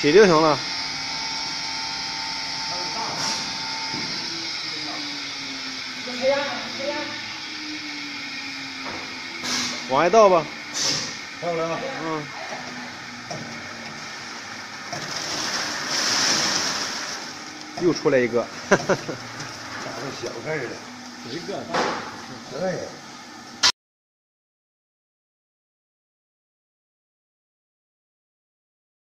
洗就行了。往外倒吧。漂亮。嗯。又出来一个。咋从小开始的？一个。对。